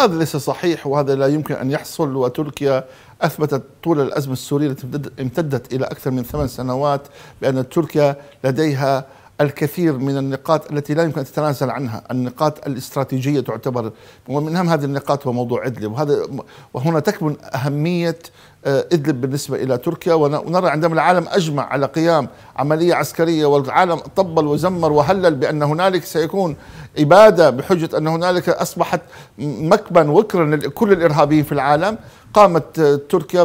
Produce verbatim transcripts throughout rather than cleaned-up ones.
هذا ليس صحيح وهذا لا يمكن أن يحصل. وتركيا أثبتت طول الأزمة السورية التي امتدت إلى أكثر من ثمان سنوات بأن تركيا لديها الكثير من النقاط التي لا يمكن أن تتنازل عنها، النقاط الاستراتيجية تعتبر، ومن أهم هذه النقاط هو موضوع إدلب، وهذا وهنا تكمن أهمية إدلب بالنسبة إلى تركيا. ونرى عندما العالم أجمع على قيام عملية عسكرية والعالم طبل وزمر وهلل بأن هنالك سيكون إبادة بحجة أن هنالك أصبحت مكبا وكرا لكل الإرهابيين في العالم، قامت تركيا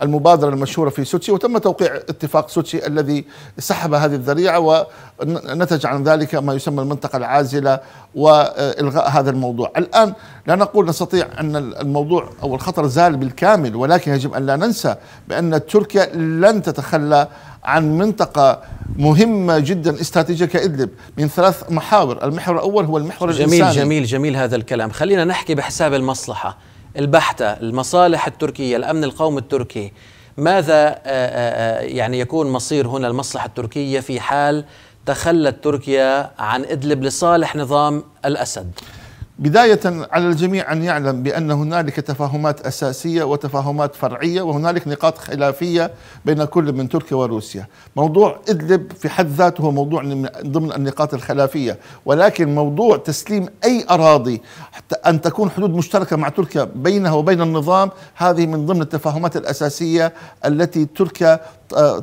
بالمبادرة المشهورة في سوتشي وتم توقيع اتفاق سوتشي الذي سحب هذه الذريعة ونتج عن ذلك ما يسمى المنطقة العازلة وإلغاء هذا الموضوع. الآن لا نقول نستطيع أن الموضوع أو الخطر زال بالكامل، ولكن يجب أن لا ننسى بأن تركيا لن تتخلى عن منطقة مهمة جدا استراتيجية كإدلب من ثلاث محاور. المحور الأول هو المحور جميل الإنساني. جميل جميل جميل هذا الكلام. خلينا نحكي بحساب المصلحة البحتة، المصالح التركية، الأمن القومي التركي. ماذا يعني يكون مصير هنا المصلحة التركية في حال تخلت تركيا عن إدلب لصالح نظام الأسد؟ بداية على الجميع أن يعلم بأن هنالك تفاهمات أساسية وتفاهمات فرعية وهنالك نقاط خلافية بين كل من تركيا وروسيا. موضوع إدلب في حد ذاته هو موضوع من ضمن النقاط الخلافية، ولكن موضوع تسليم أي أراضي حتى أن تكون حدود مشتركة مع تركيا بينها وبين النظام، هذه من ضمن التفاهمات الأساسية التي تركيا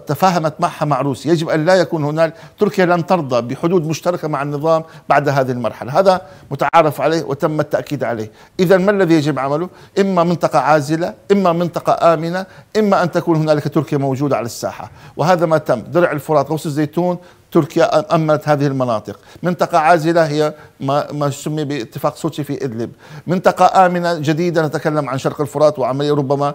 تفاهمت معها مع روسيا. يجب أن لا يكون هناك، تركيا لن ترضى بحدود مشتركة مع النظام بعد هذه المرحلة، هذا متعارف عليه وتم التأكيد عليه. إذا ما الذي يجب عمله؟ إما منطقة عازلة، إما منطقة آمنة، إما أن تكون هنالك تركيا موجودة على الساحة، وهذا ما تم. درع الفرات، غوث الزيتون، تركيا أمنت هذه المناطق. منطقة عازلة هي ما ما سمي باتفاق سوتشي في إدلب. منطقة آمنة جديدة نتكلم عن شرق الفرات وعملية ربما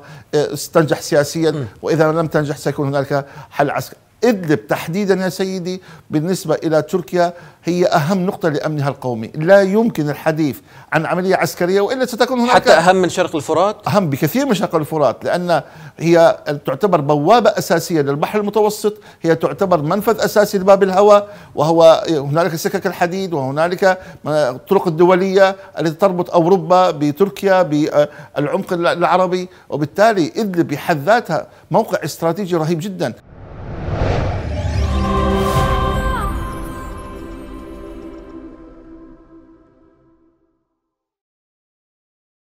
تنجح سياسيا، وإذا لم تنجح سيكون هناك حل عسكري. إدلب تحديدا يا سيدي بالنسبة إلى تركيا هي أهم نقطة لأمنها القومي، لا يمكن الحديث عن عملية عسكرية وإلا ستكون هناك، حتى أهم من شرق الفرات، أهم بكثير من شرق الفرات، لأن هي تعتبر بوابة أساسية للبحر المتوسط، هي تعتبر منفذ أساسي لباب الهواء، وهو هنالك سكك الحديد وهنالك الطرق الدولية التي تربط أوروبا بتركيا بالعمق العربي، وبالتالي إدلب بحد ذاتها موقع استراتيجي رهيب جدا.